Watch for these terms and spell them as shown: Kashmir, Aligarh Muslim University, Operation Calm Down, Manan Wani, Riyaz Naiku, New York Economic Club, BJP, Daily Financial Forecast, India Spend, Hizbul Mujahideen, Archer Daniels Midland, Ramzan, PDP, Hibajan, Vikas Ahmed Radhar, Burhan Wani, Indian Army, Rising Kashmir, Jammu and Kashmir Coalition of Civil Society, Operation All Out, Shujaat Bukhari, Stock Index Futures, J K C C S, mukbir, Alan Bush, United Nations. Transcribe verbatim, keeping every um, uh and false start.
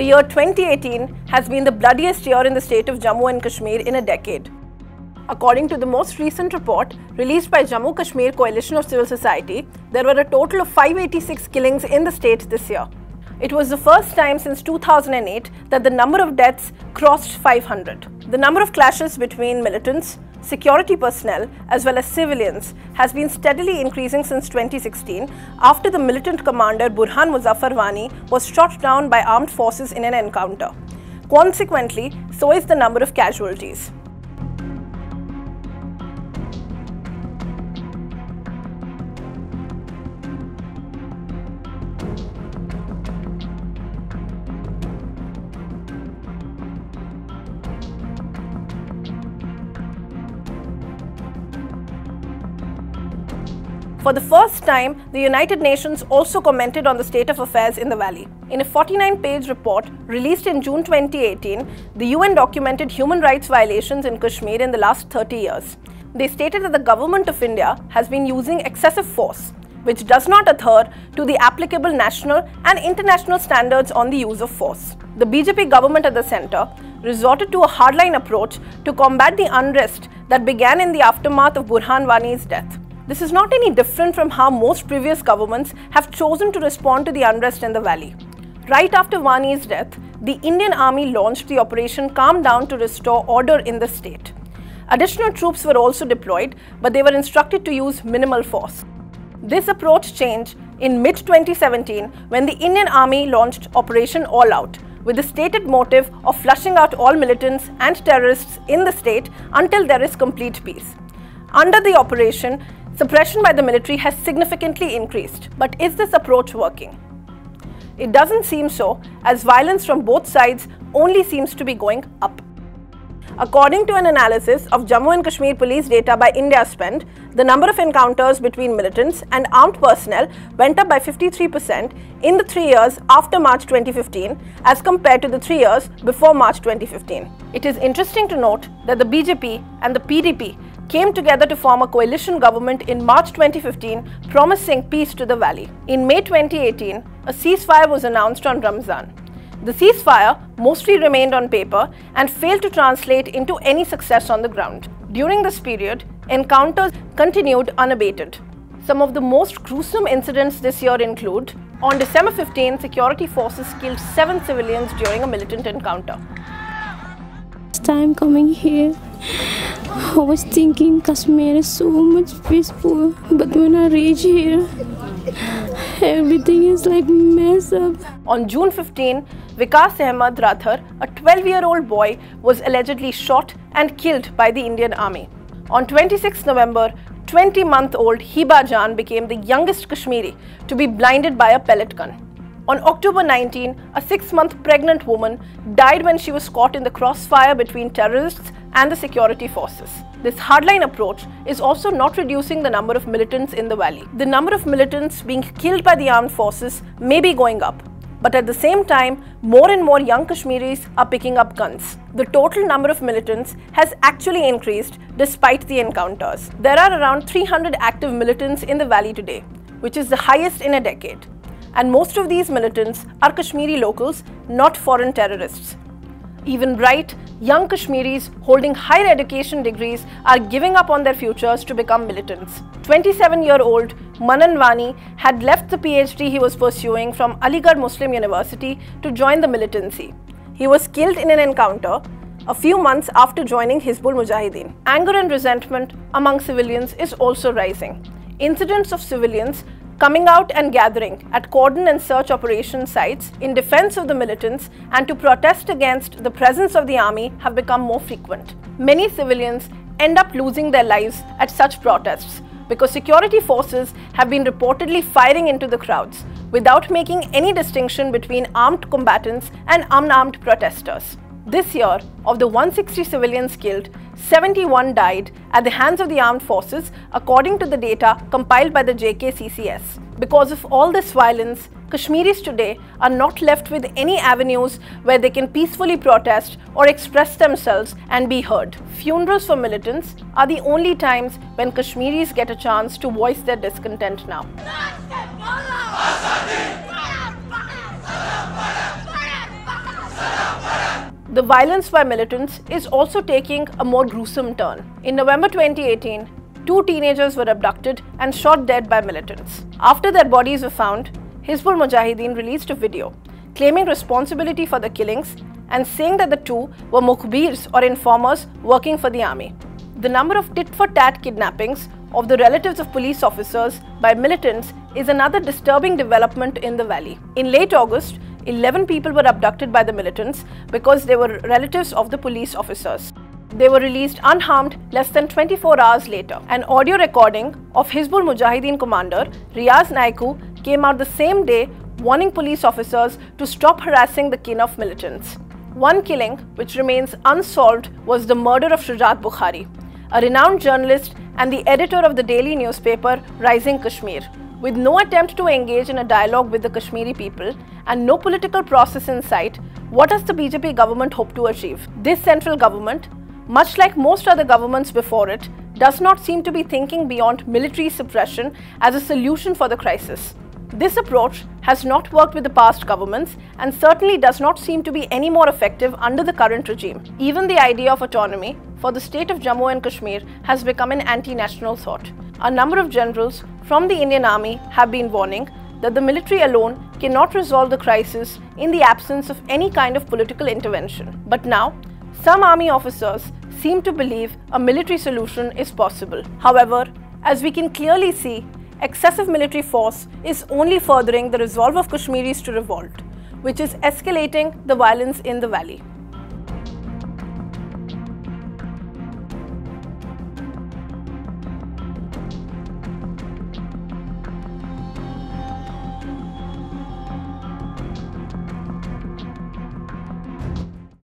the year twenty eighteen has been the bloodiest year in the state of Jammu and Kashmir in a decade. According to the most recent report released by Jammu Kashmir Coalition of Civil Society, there were a total of five hundred eighty-six killings in the state this year. It was the first time since two thousand eight that the number of deaths crossed five hundred. The number of clashes between militants, security personnel as well as civilians has been steadily increasing since twenty sixteen after the militant commander Burhan Wani was shot down by armed forces in an encounter. Consequently, so is the number of casualties. For the first time, the United Nations also commented on the state of affairs in the valley. In a forty-nine page report released in June twenty eighteen, the U N documented human rights violations in Kashmir in the last thirty years. They stated that the government of India has been using excessive force, which does not adhere to the applicable national and international standards on the use of force. The B J P government at the centre resorted to a hardline approach to combat the unrest that began in the aftermath of Burhan Wani's death. This is not any different from how most previous governments have chosen to respond to the unrest in the valley. Right after Wani's death, the Indian Army launched the Operation Calm Down to restore order in the state. Additional troops were also deployed, but they were instructed to use minimal force. This approach changed in mid twenty seventeen when the Indian Army launched Operation All Out, with the stated motive of flushing out all militants and terrorists in the state until there is complete peace. Under the operation, suppression by the military has significantly increased. But is this approach working? It doesn't seem so, as violence from both sides only seems to be going up. According to an analysis of Jammu and Kashmir police data by India Spend, the number of encounters between militants and armed personnel went up by fifty-three percent in the three years after March twenty fifteen as compared to the three years before March twenty fifteen. It is interesting to note that the B J P and the P D P came together to form a coalition government in March twenty fifteen, promising peace to the valley. In May twenty eighteen, a ceasefire was announced on Ramzan. The ceasefire mostly remained on paper and failed to translate into any success on the ground. During this period, encounters continued unabated. Some of the most gruesome incidents this year include: on December fifteenth, security forces killed seven civilians during a militant encounter. First time coming here, I was thinking Kashmir is so much peaceful, but when I reach here, everything is like mess up. On June fifteenth, Vikas Ahmed Radhar, a twelve year old boy, was allegedly shot and killed by the Indian Army. On the twenty-sixth of November, twenty month old Hibajan became the youngest Kashmiri to be blinded by a pellet gun. On October nineteenth, a six month pregnant woman died when she was caught in the crossfire between terrorists and the security forces. This hardline approach is also not reducing the number of militants in the valley. The number of militants being killed by the armed forces may be going up, but at the same time, more and more young Kashmiris are picking up guns. The total number of militants has actually increased despite the encounters. There are around three hundred active militants in the valley today, which is the highest in a decade. And most of these militants are Kashmiri locals, not foreign terrorists. Even bright, young Kashmiris holding higher education degrees are giving up on their futures to become militants. twenty-seven year old Manan Wani had left the P H D he was pursuing from Aligarh Muslim University to join the militancy. He was killed in an encounter a few months after joining Hizbul Mujahideen. Anger and resentment among civilians is also rising. Incidents of civilians coming out and gathering at cordon and search operation sites in defense of the militants and to protest against the presence of the army have become more frequent. Many civilians end up losing their lives at such protests because security forces have been reportedly firing into the crowds without making any distinction between armed combatants and unarmed protesters. This year, of the one hundred sixty civilians killed, seventy-one died at the hands of the armed forces, according to the data compiled by the J K C C S. Because of all this violence, Kashmiris today are not left with any avenues where they can peacefully protest or express themselves and be heard. Funerals for militants are the only times when Kashmiris get a chance to voice their discontent now. The violence by militants is also taking a more gruesome turn. In November twenty eighteen, two teenagers were abducted and shot dead by militants. After their bodies were found, Hizbul Mujahideen released a video claiming responsibility for the killings and saying that the two were mukbirs or informers working for the army. The number of tit-for-tat kidnappings of the relatives of police officers by militants is another disturbing development in the valley. In late August, eleven people were abducted by the militants because they were relatives of the police officers. They were released unharmed less than twenty-four hours later. An audio recording of Hizbul Mujahideen commander Riyaz Naiku came out the same day warning police officers to stop harassing the kin of militants. One killing, which remains unsolved, was the murder of Shujaat Bukhari, a renowned journalist and the editor of the daily newspaper Rising Kashmir. With no attempt to engage in a dialogue with the Kashmiri people and no political process in sight, what does the B J P government hope to achieve? This central government, much like most other governments before it, does not seem to be thinking beyond military suppression as a solution for the crisis. This approach has not worked with the past governments and certainly does not seem to be any more effective under the current regime. Even the idea of autonomy for the state of Jammu and Kashmir has become an anti-national thought. A number of generals from the Indian Army have been warning that the military alone cannot resolve the crisis in the absence of any kind of political intervention. But now, some army officers seem to believe a military solution is possible. However, as we can clearly see, excessive military force is only furthering the resolve of Kashmiris to revolt, which is escalating the violence in the valley.